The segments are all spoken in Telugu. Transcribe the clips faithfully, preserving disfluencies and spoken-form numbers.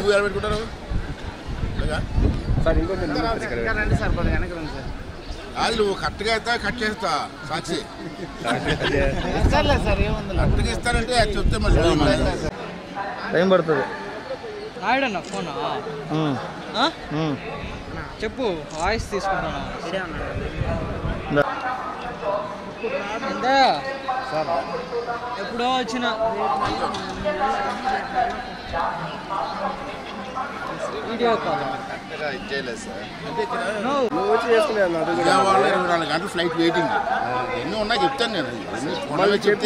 You are good sir. You are sir. Allu kattiga ita katchesta sachi. Sir la sir ye vandala. Kattiga ista nte achuthe masala. Time bartade. Naida na phone ah. Hmm. Huh? Hmm. Cheppu voice tisukona. Idana. Enda. Sir. Eppudu vachina. Video call. No. I flight waiting. No, I can't. I can't. I can't.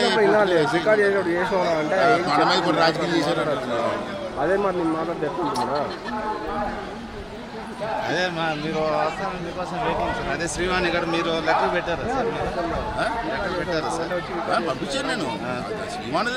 I can't. Yes, sir. I am going to go to sir. I am going to phone. I am going to go to the rules. I What did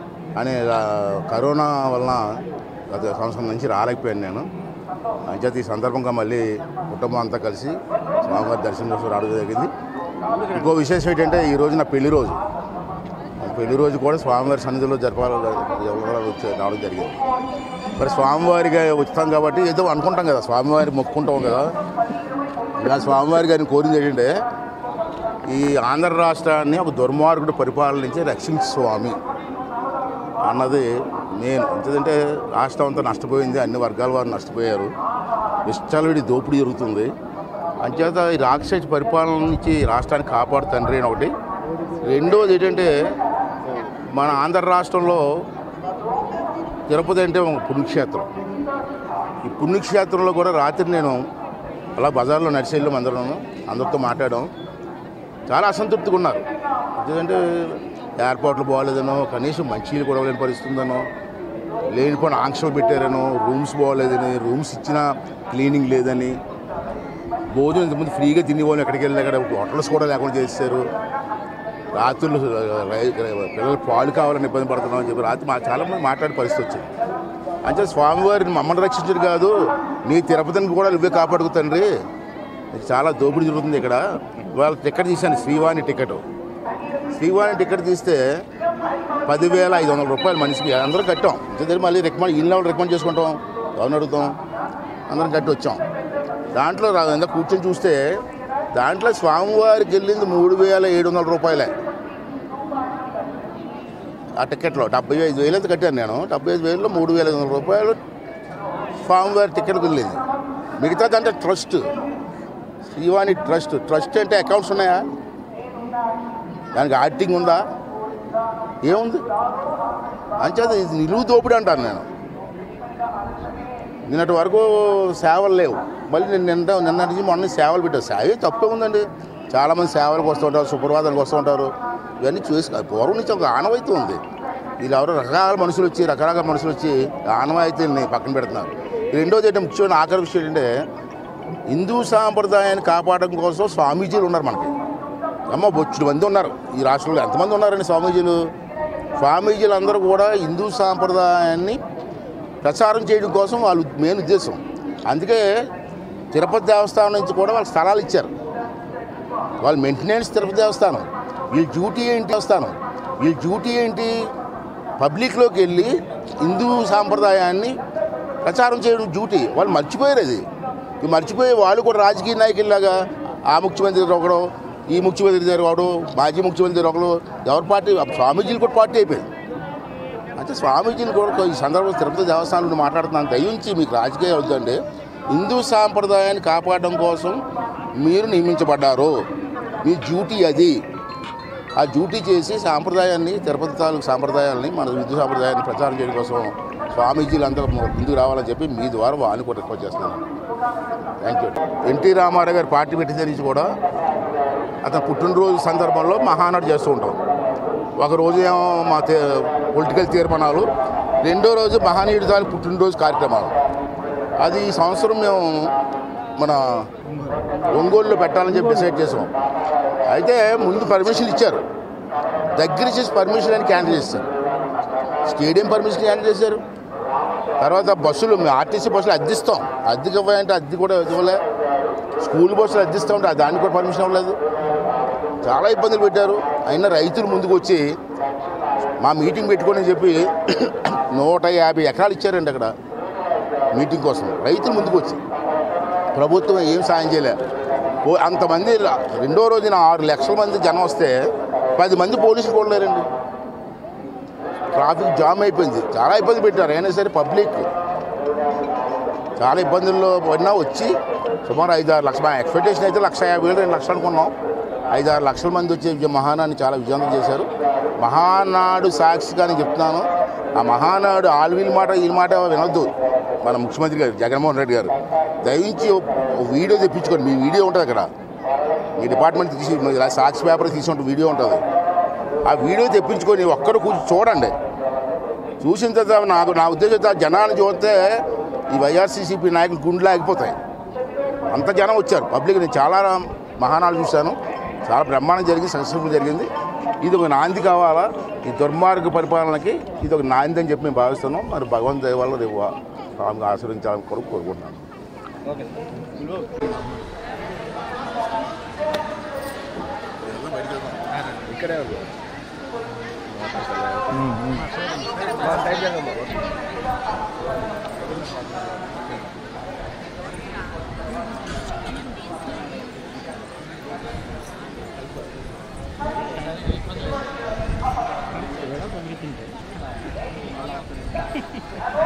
and a Corona Valna, the Sansan Nanchira Alec Pen. I just this Sandaranga Malay, Utamanta Kalsi, Samavat Darsin of Radu Gindi. Go Vishay and Erosion of Peliros. Peliros got a swammer, Sanzolo Japara with Nadu Jargi. But Swamwar with Tangavati is the one Kontanga, Swamwar Mokuntonga, the Swamwar and coordinated there. The Andhra Rasta near Dormar to Paripal nature actions Swami. Another. ఎందుకంటే రాష్ట్రం అంతా నష్టపోయింది అన్ని వర్గాల వారు నష్టపోయారు విస్తలవిడి దోపిడీ జరుగుతుంది అంచేత ఈ రాక్షస పరిపాలన నుంచి రాష్ట్రాన్ని కాపాడుతండ్రి అని ఒకటి రెండోది ఏంటంటే మన ఆంధ్ర రాష్ట్రంలో తిరుపతి అంటే ఒక పుణ్యక్షేత్రం ఈ పుణ్యక్షేత్రంలో కూడా రాత్రి నేను అలా బజార్లో నడిచేళ్ళం అందరం అందరితో మాట్లాడడం చాలా అసంతృప్తిగా ఉన్నారు ఎందుకంటే ఎయిర్‌పోర్ట్లో బాలేదనో కనీసం మంచిలు కూడా లేని పరిస్థితుందనో లేనిపోయిన ఆంక్షలు పెట్టారనో రూమ్స్ బాగలేదని రూమ్స్ ఇచ్చినా క్లీనింగ్ లేదని భోజనం ఇంతకుముందు ఫ్రీగా తినేవాళ్ళు ఎక్కడికి వెళ్ళినా అక్కడ హోటల్స్ కూడా లేకుండా చేశారు రాత్రులు పిల్లలు పాలు కావాలని ఇబ్బంది పడుతున్నాం అని చెప్పి రాత్రి మా చాలామంది మాట్లాడే పరిస్థితి వచ్చింది అంటే స్వామివారిని మమ్మల్ని రక్షించరు కాదు నీ తిరుపతిని కూడా నువ్వే కాపాడుకు తండ్రి చాలా దోపిడీ జరుగుతుంది ఇక్కడ ఇవాళ టికెట్ తీశాను శ్రీవాణి టికెట్ శ్రీవాణి టికెట్ తీస్తే పది వేల ఐదు వందల రూపాయలు మనిషికి అందరూ కట్టాం ఇంతేది మళ్ళీ రికమెండ్ ఇన్ లెవెల్ రికమెండ్ చేసుకుంటాం ఎవరిని అడుగుతాం అందరం కట్టి వచ్చాం దాంట్లో ఎంత కూర్చొని చూస్తే దాంట్లో స్వామివారికి వెళ్ళింది మూడు వేల ఏడు వందల రూపాయలే ఆ టికెట్లో డెబ్బై ఐదు వేలు అయితే కట్టాను నేను డెబ్బై ఐదు వేలలో మూడు వేల ఐదు వందల రూపాయలు స్వామివారి టికెట్కి వెళ్ళింది మిగతాదంటే ట్రస్ట్ శ్రీవాణి ట్రస్ట్ ట్రస్ట్ అంటే అకౌంట్స్ ఉన్నాయా దానికి యాక్టింగ్ ఉందా ఏముంది అంచేత ఇది నిలువు దోపిడీ అంటాను నేను నిన్నటి వరకు సేవలు లేవు మళ్ళీ నేను నిన్న నిన్నటి మొన్న సేవలు పెట్టాను సేవ తప్పే ఉందండి చాలామంది సేవలకు వస్తూ ఉంటారు సుప్రభాతానికి వస్తూ ఉంటారు ఇవన్నీ చూసి పూర్వం నుంచి ఒక ఆనవాయితీ ఉంది వీళ్ళు ఎవరో రకరకాల మనుషులు వచ్చి రకరకాల మనుషులు వచ్చి ఆనవాయితీని పక్కన పెడుతున్నారు రెండోది ఏంటంటే ముఖ్యమైన ఆఖరి విషయం ఏంటంటే హిందూ సాంప్రదాయాన్ని కాపాడడం కోసం స్వామీజీలు ఉన్నారు మనకి అమ్మ బొచ్చుడు మంది ఉన్నారు ఈ రాష్ట్రంలో ఎంతమంది ఉన్నారండి స్వామీజీలు స్వామీజీలు అందరూ కూడా హిందూ సాంప్రదాయాన్ని ప్రచారం చేయడం కోసం వాళ్ళు మెయిన్ ఉద్దేశం అందుకే తిరుపతి దేవస్థానం నుంచి కూడా వాళ్ళు స్థలాలు ఇచ్చారు వాళ్ళు మెయింటెనెన్స్ తిరుపతి దేవస్థానం వీళ్ళ డ్యూటీ ఏంటి వస్తాను వీళ్ళ డ్యూటీ ఏంటి పబ్లిక్లోకి వెళ్ళి హిందూ సాంప్రదాయాన్ని ప్రచారం చేయడం డ్యూటీ వాళ్ళు మర్చిపోయారు అది మర్చిపోయి వాళ్ళు కూడా రాజకీయ నాయకుల్లాగా ఆ ముఖ్యమంత్రి ఒకడు ఈ ముఖ్యమంత్రి గారు వాడు మాజీ ముఖ్యమంత్రి ఒకరు ఎవరి పార్టీ స్వామీజీలు కూడా పార్టీ అయిపోయింది అంటే స్వామీజీలు కూడా ఈ సందర్భంలో తిరుపతి దేవస్థానంలో మాట్లాడుతున్నాను, దయించి మీకు రాజకీయ వద్దండి, హిందూ సాంప్రదాయాన్ని కాపాడడం కోసం మీరు నియమించబడ్డారు, మీ డ్యూటీ అది. ఆ డ్యూటీ చేసి సాంప్రదాయాన్ని, తిరుపతి తాలూకు సాంప్రదాయాన్ని, మన హిందూ సాంప్రదాయాన్ని ప్రచారం చేయడం కోసం స్వామీజీలు అందరూ ముందుకు రావాలని చెప్పి మీ ద్వారా వాళ్ళు కూడా రిక్వెస్ట్ చేస్తున్నాను. Thank you. ఎన్టీ రామారావు గారు పార్టీ పెట్టిన నుంచి కూడా అతను పుట్టినరోజు సందర్భంలో మహానాడు చేస్తూ ఉంటాం. ఒకరోజు ఏమో మా తే పొలిటికల్ తీర్మానాలు, రెండో రోజు మహానీయుడి తాలూ పుట్టినరోజు కార్యక్రమాలు. అది ఈ సంవత్సరం మేము మన ఒంగోలులో పెట్టాలని చెప్పి డిసైడ్ చేసాం. అయితే ముందు పర్మిషన్ ఇచ్చారు, దగ్గర చేసి పర్మిషన్ అని క్యాన్సిల్ చేస్తారు, స్టేడియం పర్మిషన్ క్యాన్సిల్ చేశారు. తర్వాత బస్సులు మేము ఆర్టీసీ బస్సులు అద్దిస్తాం, అద్దెకి ఇవ్వాలంటే అద్దె కూడా ఇవ్వలే, స్కూల్ బస్సులు అద్దిస్తూ ఉంటే దానికి కూడా పర్మిషన్ ఇవ్వలేదు. చాలా ఇబ్బందులు పెట్టారు. అయినా రైతులు ముందుకు వచ్చి మా మీటింగ్ పెట్టుకోని చెప్పి నూట యాభై ఎకరాలు ఇచ్చారండి అక్కడ మీటింగ్ కోసం. రైతులు ముందుకు వచ్చి ప్రభుత్వం ఏం సాయం చేయలే. అంతమంది రెండో రోజున ఆరు లక్షల మంది జనం వస్తే పది మంది పోలీసులు కొనలేరండి. ట్రాఫిక్ జామ్ అయిపోయింది, చాలా ఇబ్బంది పెట్టారు. అయినా సరే పబ్లిక్ చాలా ఇబ్బందుల్లో పడినా వచ్చి సుమారు ఐదారు లక్షల ఎక్స్పెక్టేషన్ అయితే లక్ష యాభై వేలు రెండు లక్షలు అనుకున్నాం. ఐదారు లక్షల మంది వచ్చే మహానాడిని చాలా విజయవంతం చేశారు. మహానాడు సాక్షిగా నేను చెప్తున్నాను, ఆ మహానాడు ఆల్ వీళ్ళ మాట వీళ్ళ మాట వినొద్దు. మన ముఖ్యమంత్రి గారు జగన్మోహన్ రెడ్డి గారు దయించి వీడియో తెప్పించుకోండి. మీ వీడియో ఉంటుంది అక్కడ, మీ డిపార్ట్మెంట్ తీసి సాక్షి పేపర్ తీసుకుంటే వీడియో ఉంటుంది. ఆ వీడియో తెప్పించుకొని ఒక్కరు కూర్చొని చూడండి. చూసిన తర్వాత నాకు నా ఉద్దేశం జనాన్ని చూస్తే ఈ వైఆర్సీసీపీ నాయకులు గుండెలు ఆగిపోతాయి. అంత జనం వచ్చారు పబ్లిక్. నేను చాలా మహానాడు చూశాను, చాలా బ్రహ్మాండం జరిగింది, సక్సెస్ఫుల్ జరిగింది. ఇది ఒక నాంది కావాలా, ఈ దుర్మార్గ పరిపాలనకి ఇది ఒక నాంది అని చెప్పి మేము భావిస్తున్నాం. మరి భగవంతు దయ వల్ల రేపు స్వామికి ఆశీర్వించాలని కొరకు కోరుకుంటున్నాను. ఇక్కడే